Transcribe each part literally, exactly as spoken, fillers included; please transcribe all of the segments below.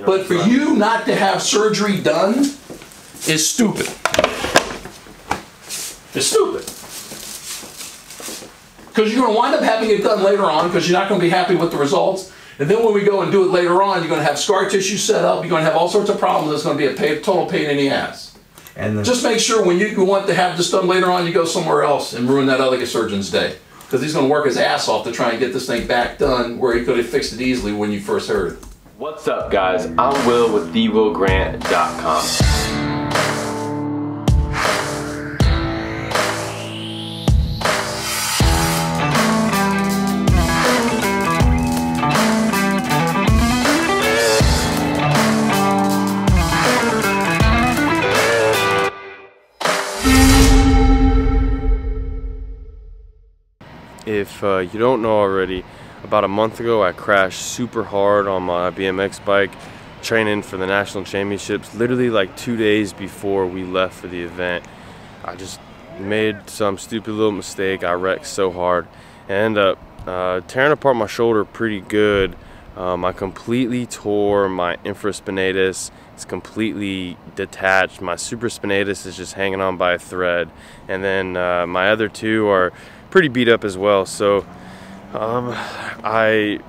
You know, but for right. you not to have surgery done is stupid. It's stupid. Because you're going to wind up having it done later on because you're not going to be happy with the results. And then when we go and do it later on, you're going to have scar tissue set up. You're going to have all sorts of problems. It's going to be a pain, total pain in the ass. And the just make sure when you want to have this done later on, you go somewhere else and ruin that other surgeon's day. Because he's going to work his ass off to try and get this thing back done where he could have fixed it easily when you first heard it. What's up, guys? I'm Will with The Will Grant dot com. If uh, you don't know already, about a month ago I crashed super hard on my B M X bike training for the national championships. Literally like two days before we left for the event, I just made some stupid little mistake. I wrecked so hard and ended up uh, tearing apart my shoulder pretty good. Um, I completely tore my infraspinatus. It's completely detached. My supraspinatus is just hanging on by a thread. And then uh, my other two are pretty beat up as well. So um, I,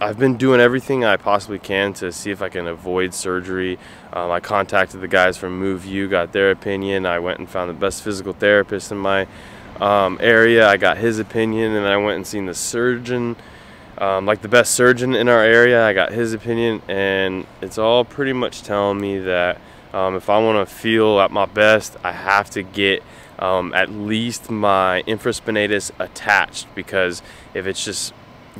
I've been doing everything I possibly can to see if I can avoid surgery. Um, I contacted the guys from MoveU, got their opinion. I went and found the best physical therapist in my um, area. I got his opinion, and then I went and seen the surgeon. Um, like the best surgeon in our area, I got his opinion, and it's all pretty much telling me that um, if I want to feel at my best, I have to get um, at least my infraspinatus attached, because if it's just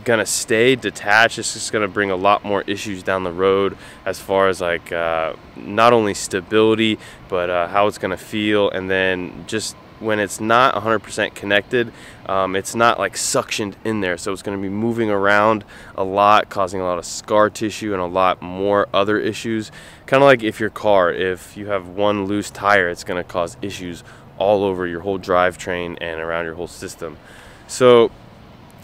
going to stay detached, it's just going to bring a lot more issues down the road as far as like uh, not only stability, but uh, how it's going to feel, and then just when it's not one hundred percent connected, um, it's not like suctioned in there, so it's going to be moving around a lot, causing a lot of scar tissue and a lot more other issues. Kind of like if your car, if you have one loose tire, it's going to cause issues all over your whole drivetrain and around your whole system. So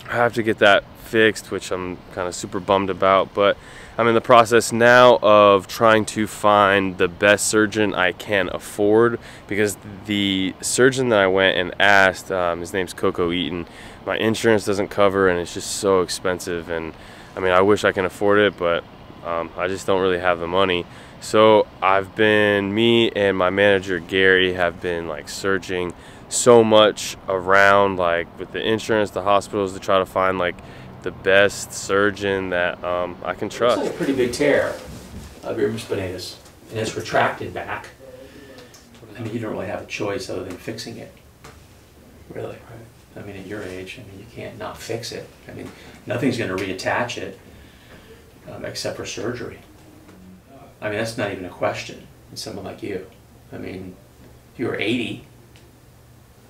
I have to get that fixed, which I'm kind of super bummed about, but I'm in the process now of trying to find the best surgeon I can afford, because the surgeon that I went and asked, um, his name's Coco Eaton, my insurance doesn't cover, and it's just so expensive, and I mean I wish I can afford it, but um, I just don't really have the money. So I've been, me and my manager Gary have been like searching so much around, like with the insurance, the hospitals, to try to find like the best surgeon that um, I can trust. It's like a pretty big tear of your infraspinatus, and it's retracted back. I mean, you don't really have a choice other than fixing it, really. Right? I mean, at your age, I mean, you can't not fix it. I mean, nothing's going to reattach it um, except for surgery. I mean, that's not even a question in someone like you. I mean, if you were eighty,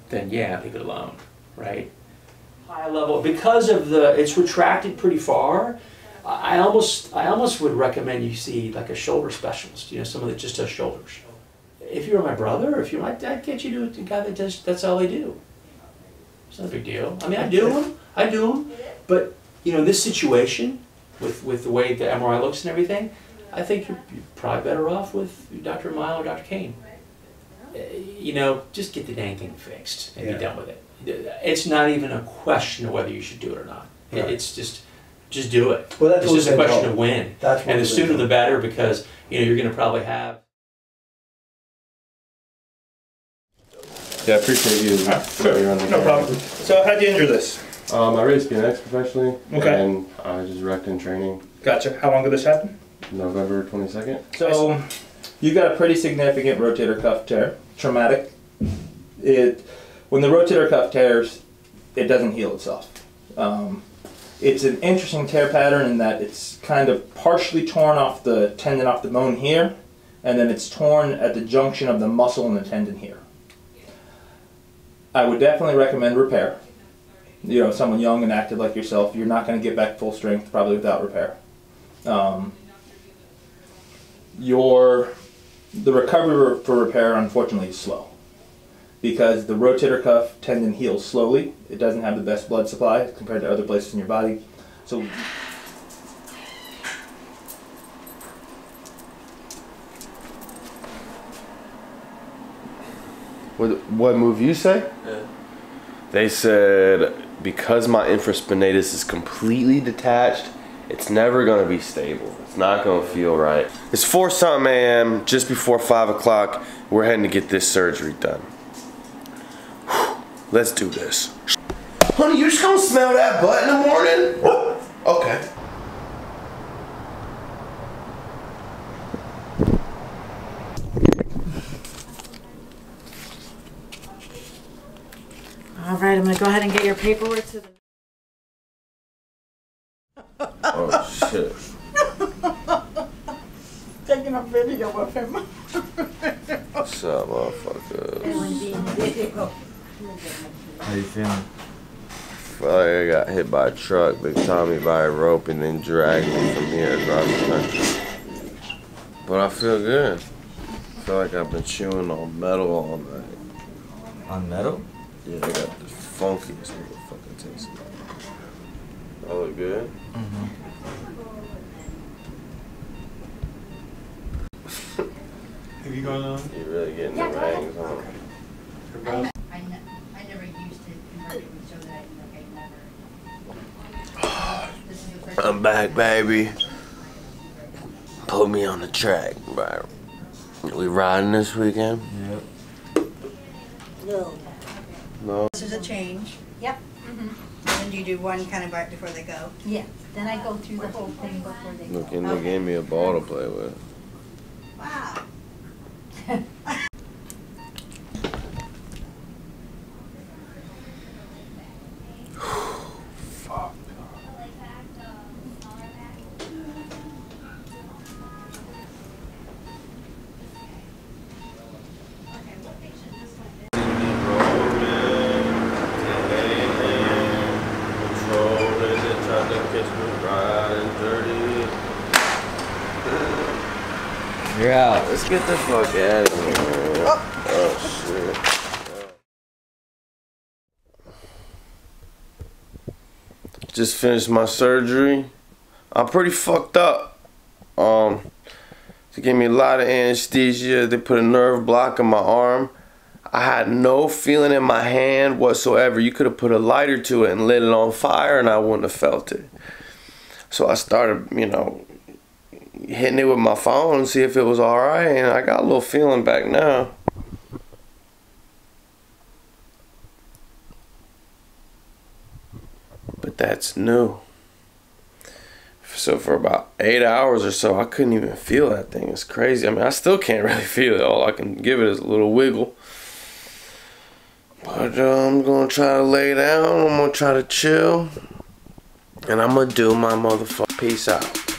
then yeah, leave it alone, right? High level, because of the, it's retracted pretty far, I almost, I almost would recommend you see like a shoulder specialist, you know, someone that just does shoulders. If you were my brother, if you're my dad, get you to a guy that does, that's all they do. It's not a big deal. I mean, I do them, I do them, but, you know, in this situation, with, with the way the M R I looks and everything, I think you're, you're probably better off with Doctor Mile or Doctor Cain. You know, just get the dang thing fixed and yeah. be done with it. It's not even a question of whether you should do it or not. Right. It's just, just do it. Well, that's it's just a question help. of when. That's and the sooner the better, because you know you're going to probably have. Yeah, I appreciate you. Ah, sure. No problem. So, how'd you injure this? Um, I raced B M X professionally, okay. and I just wrecked in training. Gotcha. How long did this happen? November twenty-second. So, you got a pretty significant rotator cuff tear. Traumatic. It. When the rotator cuff tears, it doesn't heal itself. Um, it's an interesting tear pattern in that it's kind of partially torn off the tendon off the bone here, and then it's torn at the junction of the muscle and the tendon here. I would definitely recommend repair. You know, someone young and active like yourself, you're not going to get back full strength probably without repair. Um, your, the recovery for repair, unfortunately, is slow, because the rotator cuff tendon heals slowly. It doesn't have the best blood supply compared to other places in your body. So What, what MoveU say? Yeah. They said, because my infraspinatus is completely detached, it's never gonna be stable. It's not gonna feel right. It's four something A M, just before five o'clock. We're heading to get this surgery done. Whew. Let's do this. Honey, you just gonna smell that butt in the morning? Okay. All right, I'm gonna go ahead and get your paperwork to the. Oh shit! Taking a video of him. What's up, motherfuckers? How you feeling? Well, I got hit by a truck. They tied me by a rope and then dragged me from here across the country. But I feel good. I feel like I've been chewing on metal all night. On metal? Yeah, they got the funkiest motherfucking taste. I look good? Mm-hmm. Have you gone on? You're really getting yeah, the rangs on. Huh? I, ne I never used it in order so that I like I never. This is the first I'm back, baby. Put me on the track, bro. We riding this weekend? Yep. No. No. This is a change. Yep. Mm-hmm. And you do one kind of right before they go? Yeah. Then I go through the whole thing before they Look, go. And they okay. gave me a ball to play with. Wow. Fuck. You're out. Let's get the fuck out of here. Oh, oh shit. Just finished my surgery. I'm pretty fucked up. Um, they gave me a lot of anesthesia. They put a nerve block in my arm. I had no feeling in my hand whatsoever. You could have put a lighter to it and lit it on fire and I wouldn't have felt it. So I started, you know, hitting it with my phone and see if it was all right, and I got a little feeling back now. But that's new. So for about eight hours or so, I couldn't even feel that thing. It's crazy. I mean, I still can't really feel it. All I can give it is a little wiggle. But uh, I'm gonna try to lay down. I'm gonna try to chill, and I'm gonna do my motherfucking peace out.